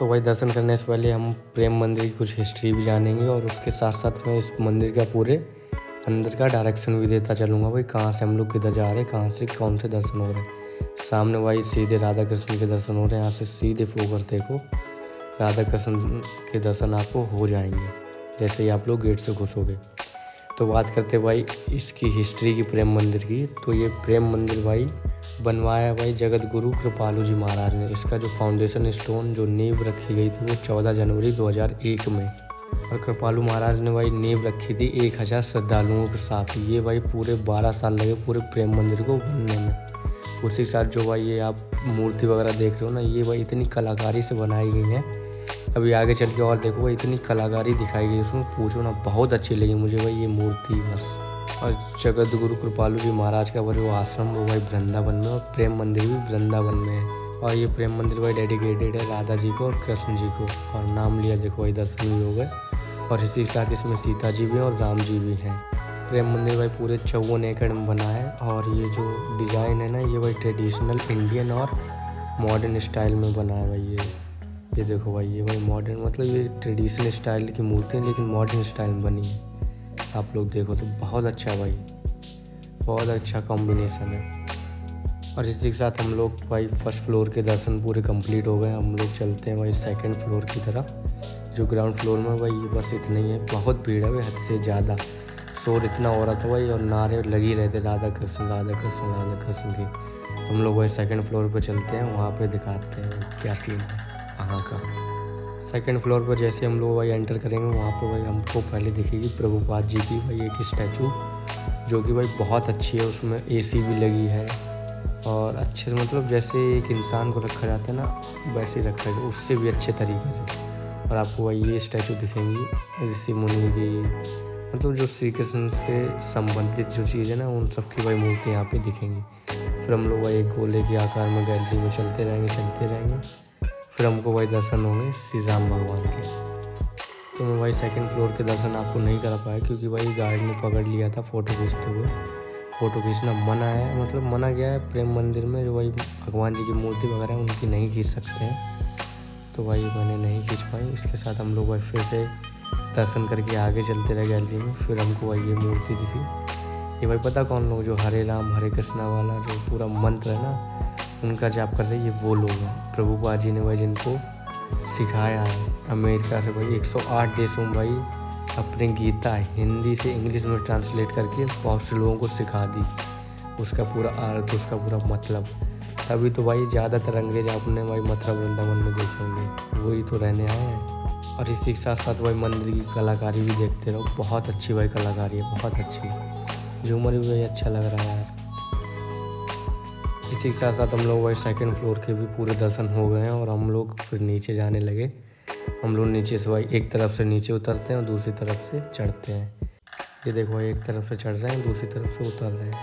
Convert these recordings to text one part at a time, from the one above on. तो वही दर्शन करने से पहले हम प्रेम मंदिर की कुछ हिस्ट्री भी जानेंगे और उसके साथ साथ मैं इस मंदिर का पूरे अंदर का डायरेक्शन भी देता चलूँगा, भाई कहाँ से हम लोग किधर जा रहे हैं, कहाँ से कौन से दर्शन हो रहे हैं। सामने भाई सीधे राधा कृष्ण के दर्शन हो रहे हैं, यहाँ से सीधे फोकस देखो राधा कृष्ण के दर्शन आपको हो जाएंगे जैसे ही आप लोग गेट से घुसोगे। तो बात करते भाई इसकी हिस्ट्री की प्रेम मंदिर की, तो ये प्रेम मंदिर भाई बनवाया भाई जगद्गुरु कृपालु जी महाराज ने। इसका जो फाउंडेशन स्टोन जो नींव रखी गई थी वो 14 जनवरी 2001 में, और कृपालु महाराज ने भाई नींव रखी थी 1000 श्रद्धालुओं के साथ। ये भाई पूरे 12 साल लगे पूरे प्रेम मंदिर को बनने में। उसी साथ जो भाई ये आप मूर्ति वगैरह देख रहे हो ना, ये भाई इतनी कलाकारी से बनाई गई है। अभी आगे चल के और देखो भाई इतनी कलाकारी दिखाई गई उसमें पूछो ना, बहुत अच्छी लगी मुझे भाई ये मूर्ति बस। और जगद्गुरु कृपालु जी महाराज का वो आश्रम वो भाई वृंदावन में, और प्रेम मंदिर भी वृंदावन में है। और ये प्रेम मंदिर भाई डेडिकेटेड है राधा जी को और कृष्ण जी को, और नाम लिया देखो भाई दर्शन भी हो गए। और इसी साथ इसमें सीता जी भी और राम जी भी हैं। प्रेम मंदिर भाई पूरे 54 एकड़ में बना है, और ये जो डिज़ाइन है ना ये भाई ट्रेडिशनल इंडियन और मॉडर्न स्टाइल में बना है भाई। ये देखो भाई ये भाई मॉडर्न मतलब ये ट्रेडिशनल स्टाइल की मूर्ति है लेकिन मॉडर्न स्टाइल में बनी है, आप लोग देखो तो बहुत अच्छा भाई, बहुत अच्छा कॉम्बिनेशन है। और इसी के साथ हम लोग भाई फर्स्ट फ्लोर के दर्शन पूरे कंप्लीट हो गए। हम लोग चलते हैं भाई सेकंड फ्लोर की तरफ, जो ग्राउंड फ्लोर में भाई ये बस इतना ही है, बहुत भीड़ है भाई हद से ज़्यादा, शोर इतना हो रहा था भाई और नारे लगी रहते राधा कृष्ण राधा कृष्ण राधा कृष्ण की। हम लोग भाई सेकेंड फ्लोर पर चलते हैं, वहाँ पर दिखाते हैं क्या सीन है वहाँ का। सेकंड फ्लोर पर जैसे हम लोग भाई एंटर करेंगे वहाँ पर भाई हमको पहले दिखेगी प्रभुपाद जी की भाई एक स्टैचू, जो कि भाई बहुत अच्छी है, उसमें एसी भी लगी है और अच्छे मतलब जैसे एक इंसान को रखा जाता है ना वैसे ही रखा जाता है, उससे भी अच्छे तरीके से। और आपको भाई ये स्टैचू दिखेंगी ऋषि मुनि की मतलब जो श्री कृष्ण से संबंधित जो चीज़ है ना उन सब की भाई मूर्ति यहाँ पर दिखेंगी। फिर हम लोग भाई गोले के आकार में गैलरी में चलते रहेंगे फिर हमको भाई दर्शन होंगे श्री राम भगवान के। तो मैं भाई सेकंड फ्लोर के दर्शन आपको नहीं करा पाया क्योंकि भाई गार्ड ने पकड़ लिया था फ़ोटो खींचते हुए, फ़ोटो खींचना मना है मतलब मना गया है प्रेम मंदिर में, जो भाई भगवान जी की मूर्ति वगैरह है उनकी नहीं खींच सकते हैं, तो भाई मैंने नहीं खींच पाई। इसके साथ हम लोग भाई फिर से दर्शन करके आगे चलते रहे गैलरी में, फिर हमको भाई ये मूर्ति दिखी। ये भाई पता कौन लोग, जो हरे राम हरे कृष्णा वाला जो पूरा मंत्र है ना उनका जाप कर रहे हैं, ये वो लोग हैं प्रभुपाद जी ने भाई जिनको सिखाया है अमेरिका से भाई 108 देशों में भाई अपने गीता हिंदी से इंग्लिश में ट्रांसलेट करके बहुत से लोगों को सिखा दी, उसका पूरा अर्थ उसका पूरा मतलब। तभी तो भाई ज़्यादातर अंग्रेज आपने भाई मथुरा वृंदावन में देखेंगे, वही तो रहने आए हैं। और इसी के साथ साथ भाई मंदिर की कलाकारी भी देखते रहो, बहुत अच्छी भाई कलाकारी है, बहुत अच्छी, झूमर भी भाई अच्छा लग रहा है। इसी के साथ साथ हम लोग भाई सेकंड फ्लोर के भी पूरे दर्शन हो गए हैं और हम लोग फिर नीचे जाने लगे। हम लोग नीचे से भाई एक तरफ से नीचे उतरते हैं और दूसरी तरफ से चढ़ते हैं। ये देखो भाई एक तरफ से चढ़ रहे हैं दूसरी तरफ से उतर रहे हैं,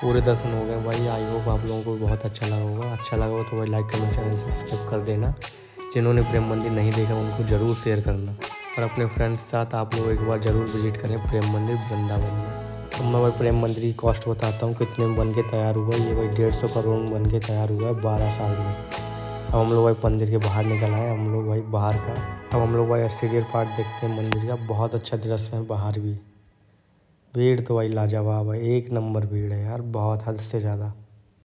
पूरे दर्शन हो गए भाई। आई होप आप लोगों को बहुत अच्छा लगा होगा, अच्छा लगा हो तो भाई लाइक कमेंट चैनल सब्सक्राइब कर देना। जिन्होंने प्रेम मंदिर नहीं देखा उनको ज़रूर शेयर करना, और अपने फ्रेंड्स के साथ आप लोग एक बार ज़रूर विजिट करें प्रेम मंदिर वृंदावन में। तो मैं भाई प्रेम मंदिर की कॉस्ट बताता हूँ कितने में बन के तैयार हुआ। ये भाई 150 करोड़ में बन के तैयार हुआ है 12 साल में। अब हम लोग भाई मंदिर के बाहर निकल आए, हम लोग भाई बाहर का अब हम लोग भाई एक्सटीरियर पार्ट देखते हैं मंदिर का, बहुत अच्छा दृश्य है बाहर भी। भीड़ तो भाई लाजवाब है, एक नंबर भीड़ है यार, बहुत हद से ज़्यादा।